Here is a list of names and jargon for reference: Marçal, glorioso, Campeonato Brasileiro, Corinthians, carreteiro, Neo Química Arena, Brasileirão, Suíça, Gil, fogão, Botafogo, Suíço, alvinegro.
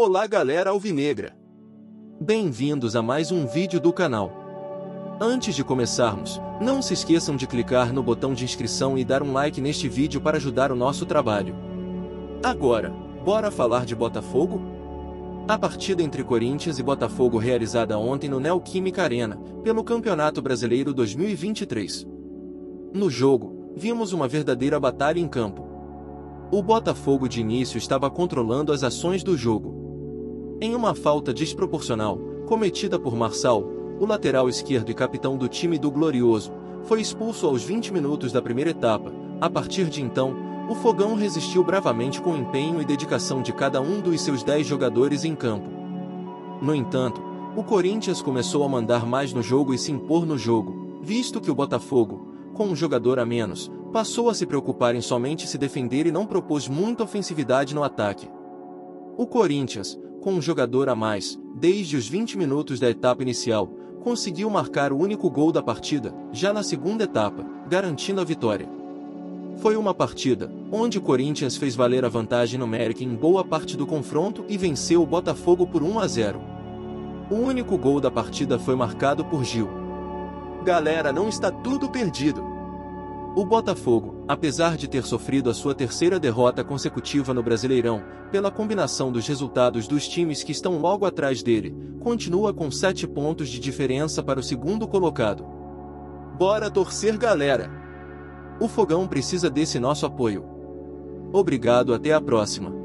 Olá galera alvinegra! Bem-vindos a mais um vídeo do canal. Antes de começarmos, não se esqueçam de clicar no botão de inscrição e dar um like neste vídeo para ajudar o nosso trabalho. Agora, bora falar de Botafogo? A partida entre Corinthians e Botafogo realizada ontem no Neo Química Arena, pelo Campeonato Brasileiro 2023. No jogo, vimos uma verdadeira batalha em campo. O Botafogo de início estava controlando as ações do jogo. Em uma falta desproporcional, cometida por Marçal, o lateral esquerdo e capitão do time do Glorioso, foi expulso aos 20 minutos da primeira etapa. A partir de então, o Fogão resistiu bravamente com o empenho e dedicação de cada um dos seus 10 jogadores em campo. No entanto, o Corinthians começou a mandar mais no jogo e se impor no jogo, visto que o Botafogo, com um jogador a menos, passou a se preocupar em somente se defender e não propôs muita ofensividade no ataque. O Corinthians, com um jogador a mais, desde os 20 minutos da etapa inicial, conseguiu marcar o único gol da partida, já na segunda etapa, garantindo a vitória. Foi uma partida onde o Corinthians fez valer a vantagem numérica em boa parte do confronto e venceu o Botafogo por 1-0. O único gol da partida foi marcado por Gil. Galera, não está tudo perdido. O Botafogo, apesar de ter sofrido a sua terceira derrota consecutiva no Brasileirão, pela combinação dos resultados dos times que estão logo atrás dele, continua com 7 pontos de diferença para o segundo colocado. Bora torcer, galera! O Fogão precisa desse nosso apoio. Obrigado, até a próxima.